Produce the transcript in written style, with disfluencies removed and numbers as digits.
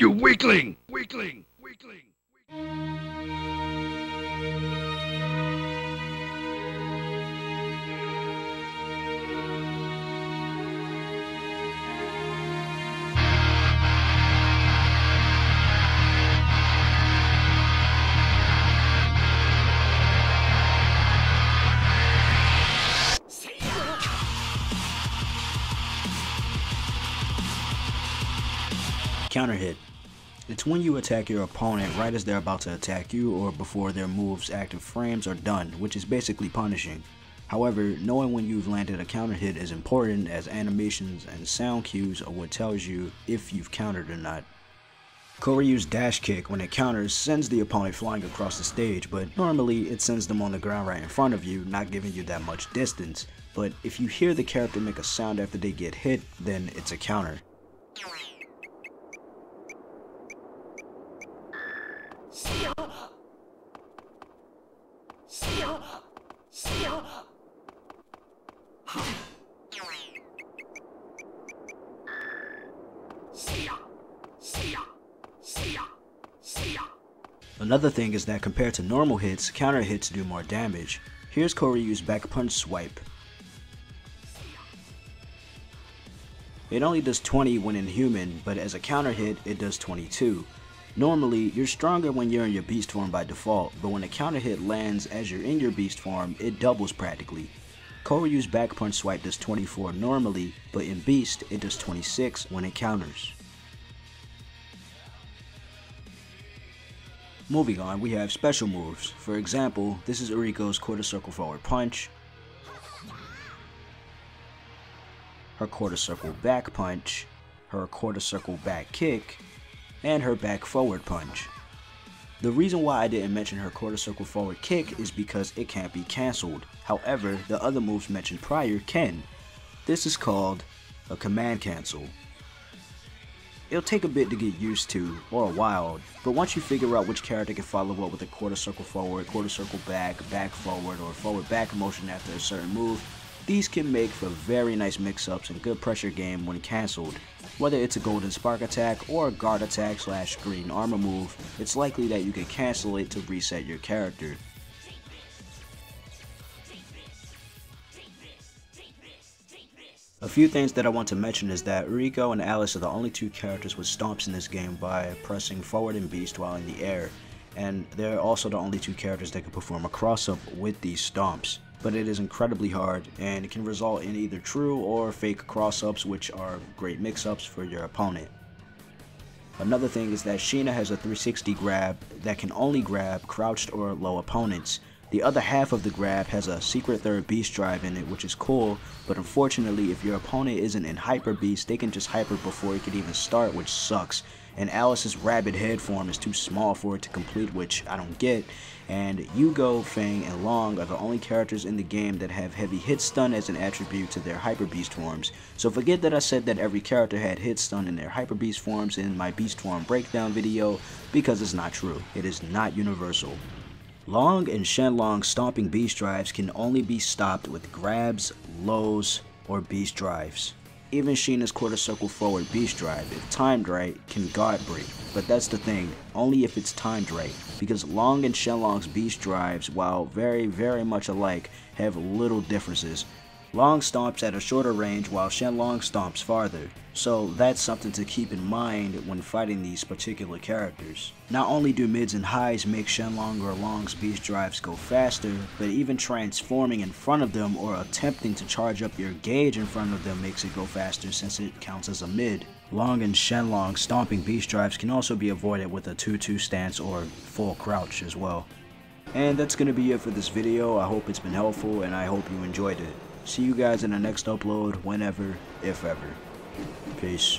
You weakling! Weakling! Weakling! Counter hit. It's when you attack your opponent right as they're about to attack you or before their move's active frames are done, which is basically punishing. However, knowing when you've landed a counter hit is important, as animations and sound cues are what tells you if you've countered or not. Koryu's dash kick, when it counters, sends the opponent flying across the stage, but normally it sends them on the ground right in front of you, not giving you that much distance. But if you hear the character make a sound after they get hit, then it's a counter. Another thing is that compared to normal hits, counter hits do more damage. Here's Koryu's back punch swipe. It only does 20 when in human, but as a counter hit, it does 22. Normally, you're stronger when you're in your beast form by default, but when a counter hit lands as you're in your beast form, it doubles practically. Koryu's back punch swipe does 24 normally, but in beast, it does 26 when it counters. Moving on, we have special moves. For example, this is Uriko's quarter circle forward punch, her quarter circle back punch, her quarter circle back kick, and her back forward punch. The reason why I didn't mention her quarter circle forward kick is because it can't be cancelled. However, the other moves mentioned prior can. This is called a command cancel. It'll take a bit to get used to, or a while, but once you figure out which character can follow up with a quarter circle forward, quarter circle back, back forward, or forward back motion after a certain move, these can make for very nice mix-ups and good pressure game when cancelled. Whether it's a golden spark attack or a guard attack / green armor move, it's likely that you can cancel it to reset your character. A few things that I want to mention is that Uriko and Alice are the only two characters with stomps in this game by pressing forward and beast while in the air, and they're also the only two characters that can perform a cross-up with these stomps. But it is incredibly hard, and it can result in either true or fake cross-ups, which are great mix-ups for your opponent. Another thing is that Sheena has a 360 grab that can only grab crouched or low opponents. The other half of the grab has a secret third beast drive in it, which is cool, but unfortunately if your opponent isn't in hyper beast, they can just hyper before it can even start, which sucks. And Alice's rabbit head form is too small for it to complete, which I don't get. And Yugo, Feng, and Long are the only characters in the game that have heavy hit stun as an attribute to their hyper beast forms. So forget that I said that every character had hit stun in their hyper beast forms in my beast form breakdown video, because it's not true. It is not universal. Long and Shenlong's stomping beast drives can only be stopped with grabs, lows, or beast drives. Even Sheena's quarter circle forward beast drive, if timed right, can guard break. But that's the thing, only if it's timed right, because Long and Shenlong's beast drives, while very, very much alike, have little differences. Long stomps at a shorter range while Shenlong stomps farther, so that's something to keep in mind when fighting these particular characters. Not only do mids and highs make Shenlong or Long's beast drives go faster, but even transforming in front of them or attempting to charge up your gauge in front of them makes it go faster, since it counts as a mid. Long and Shenlong's stomping beast drives can also be avoided with a 2-2 stance or full crouch as well. And that's going to be it for this video. I hope it's been helpful and I hope you enjoyed it. See you guys in the next upload, whenever, if ever. Peace.